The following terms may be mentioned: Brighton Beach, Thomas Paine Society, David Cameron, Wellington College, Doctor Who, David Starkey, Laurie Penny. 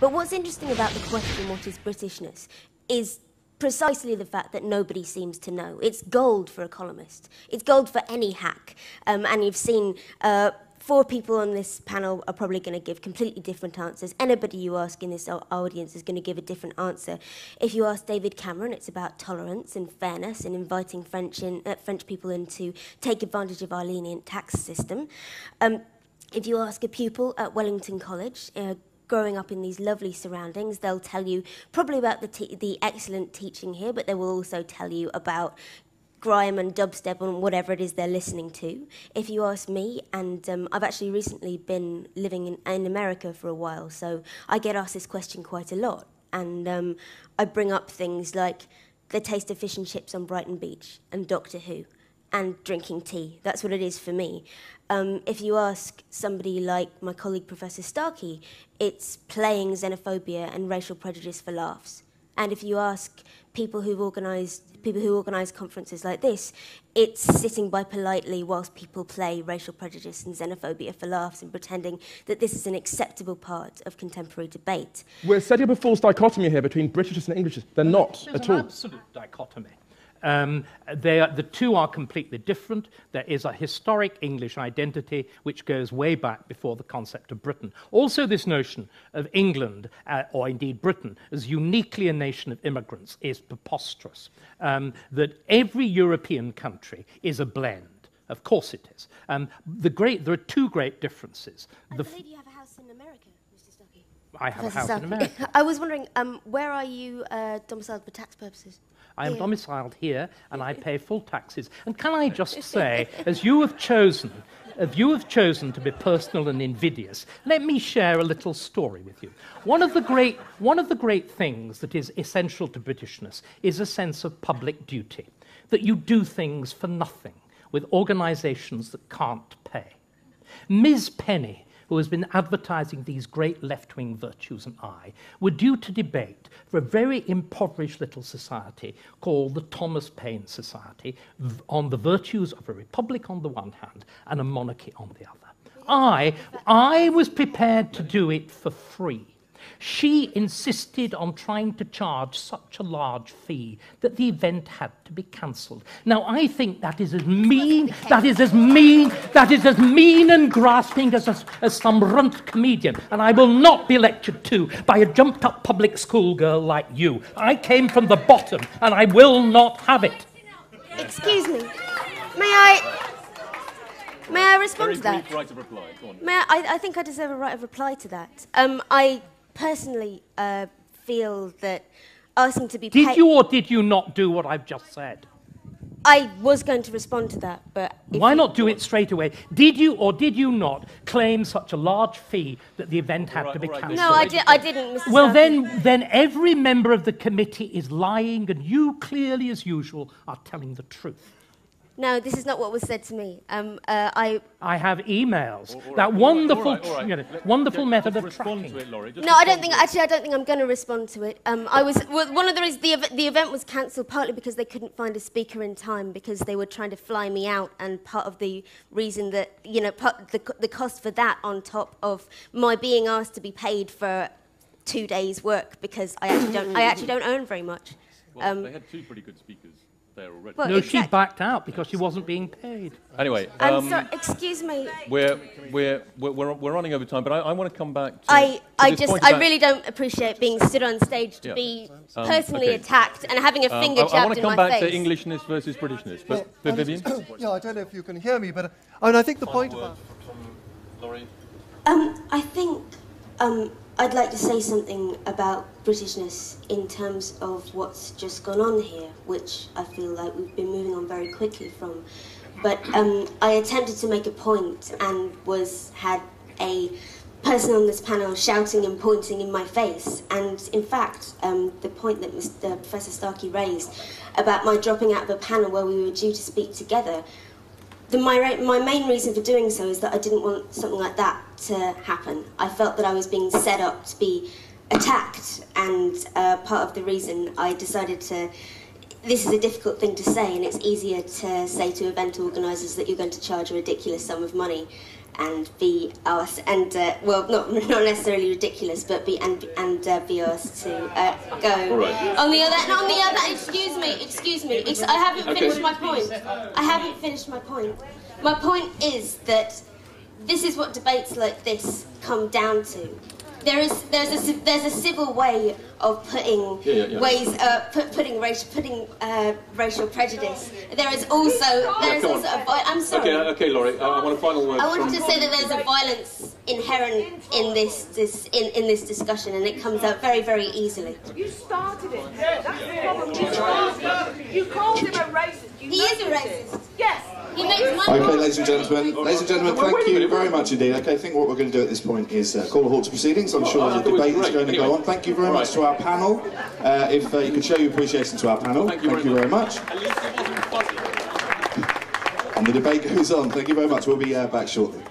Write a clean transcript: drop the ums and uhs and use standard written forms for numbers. But what's interesting about the question, what is Britishness, is precisely the fact that nobody seems to know. It's gold for a columnist. It's gold for any hack. And you've seen four people on this panel are probably going to give completely different answers. Anybody you ask in this audience is going to give a different answer. If you ask David Cameron, it's about tolerance and fairness and inviting French people in to take advantage of our lenient tax system. If you ask a pupil at Wellington College, growing up in these lovely surroundings, they'll tell you probably about the excellent teaching here, but they will also tell you about grime and dubstep and whatever it is they're listening to. If you ask me, and I've actually recently been living in America for a while, so I get asked this question quite a lot, and I bring up things like the taste of fish and chips on Brighton Beach and Doctor Who and drinking tea. That's what it is for me. If you ask somebody like my colleague Professor Starkey, it's playing xenophobia and racial prejudice for laughs. And if you ask people who organise conferences like this, it's sitting by politely whilst people play racial prejudice and xenophobia for laughs and pretending that this is an acceptable part of contemporary debate. We're setting up a false dichotomy here between Britishness and Englishness. They're not at all. It's an absolute dichotomy. The two are completely different. There is a historic English identity which goes way back before the concept of Britain. Also, this notion of England, or indeed Britain, as uniquely a nation of immigrants is preposterous. That every European country is a blend. Of course it is. There are two great differences. I believe you have a house in America. I have a house in America. I was wondering, where are you domiciled for tax purposes? I am domiciled here, and I pay full taxes. And can I just say, as you have chosen, to be personal and invidious, let me share a little story with you. One of the great things that is essential to Britishness is a sense of public duty, that you do things for nothing with organisations that can't pay. Ms. Penny, who has been advertising these great left-wing virtues, and I were due to debate for a very impoverished little society called the Thomas Paine Society on the virtues of a republic on the one hand and a monarchy on the other. I was prepared to do it for free. She insisted on trying to charge such a large fee that the event had to be cancelled. Now, I think that is as mean, and grasping as some runt comedian, and I will not be lectured to by a jumped-up public school girl like you. I came from the bottom, and I will not have it. Excuse me. May I respond to that? Right of reply. Go on. I think I deserve a right of reply to that. I personally feel that asking to be paid... Did you or did you not do what I've just said? I was going to respond to that, but... Why not do it straight away? Did you or did you not claim such a large fee that the event had to be cancelled? No, I didn't, Mr. Well, then every member of the committee is lying, and you, clearly as usual, are telling the truth. No, this is not what was said to me. I have emails. That wonderful method of tracking. No, I don't think I'm going to respond to it. One of the reasons the event was cancelled partly because they couldn't find a speaker in time because they were trying to fly me out, and part of the reason that the cost for that on top of my being asked to be paid for 2 days' work because I actually don't earn very much. Well, they had two pretty good speakers. Well, no, she backed out because she wasn't being paid. Anyway, sorry, excuse me. We're running over time, but I want to come back to... I really don't appreciate being stood on stage to be personally attacked and having a finger jabbed in my face. I want to come back to Englishness versus Britishness, but Vivian? Yeah, I don't know if you can hear me, but I think the point about... I think I'd like to say something about Britishness in terms of what's just gone on here, which I feel like we've been moving on very quickly from. But I attempted to make a point and had a person on this panel shouting and pointing in my face. And in fact, the point that Professor Starkey raised about my dropping out of a panel where we were due to speak together, my main reason for doing so is that I didn't want something like that to happen. I felt that I was being set up to be attacked, and part of the reason I decided to... This is a difficult thing to say, and it's easier to say to event organisers that you're going to charge a ridiculous sum of money and be us, and well, not necessarily ridiculous, but be us to go. Right. On the other, excuse me. I haven't finished my point. My point is that this is what debates like this come down to. There's a civil way of putting racial prejudice. There's also a I'm sorry. Okay, Laurie. I want a final word. I wanted to say that there's a violence inherent in this discussion, and it comes out very, very easily. You started it. That's the problem. You started it. You called him a racist. He is a racist. Yes. Okay, ladies and gentlemen, thank you very much indeed. Okay, I think what we're going to do at this point is call a halt to proceedings. I'm sure the debate is going to go on. Thank you very much to our panel. If you could show your appreciation to our panel, thank you very much. At least it wasn't fuzzy. And the debate goes on. Thank you very much. We'll be back shortly.